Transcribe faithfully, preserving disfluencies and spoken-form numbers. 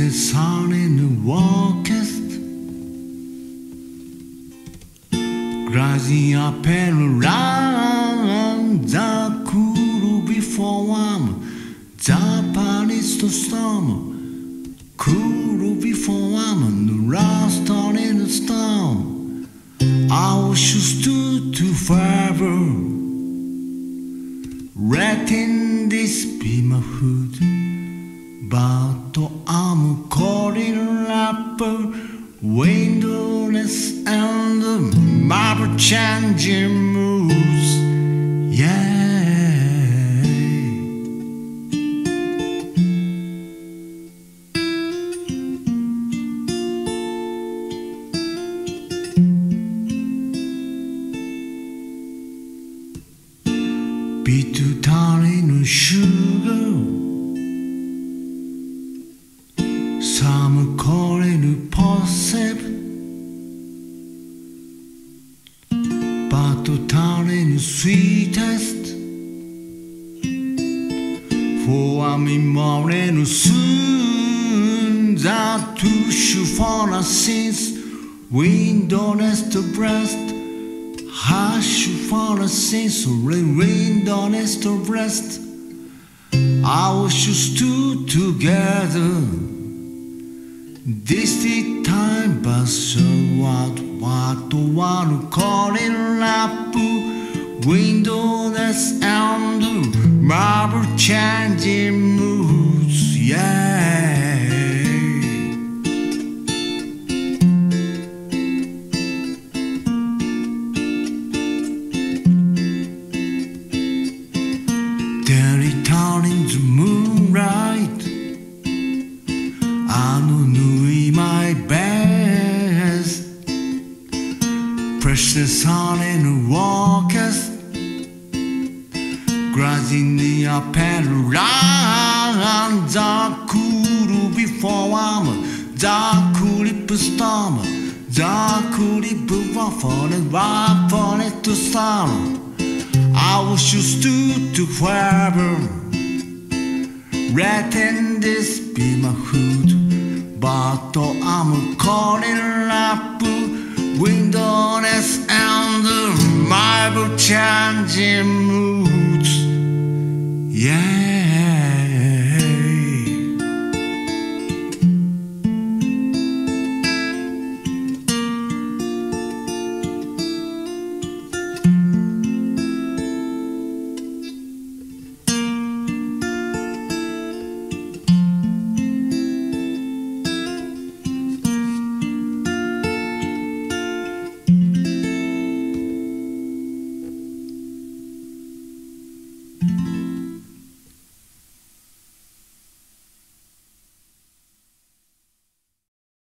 the sun in the walkest, rising up and around the cool before warm, the palace to storm, cool before warm, and the last on in the storm. I wish you stood to forever, letting this be my hood. But I'm calling up windowless and my ever changing moods. Yeah. Be too tiny no sugar. Some call it impossible, but to turn in sweetest. For I'm in more and soon that to shoot for us since windowless to breast. Hush for us since windowless to breast. I wish you stood together. This the time, but so what? What do one call it? Up windowless and the my ever changing moods. Yeah. Precious sun in the walkers, grazing the up and around the cool before warm, the cool storm, the cool before the wild for it to storm. I wish you stood to forever, letting this be my hood, but I'm calling up windowless and the my ever changing moods. Yeah.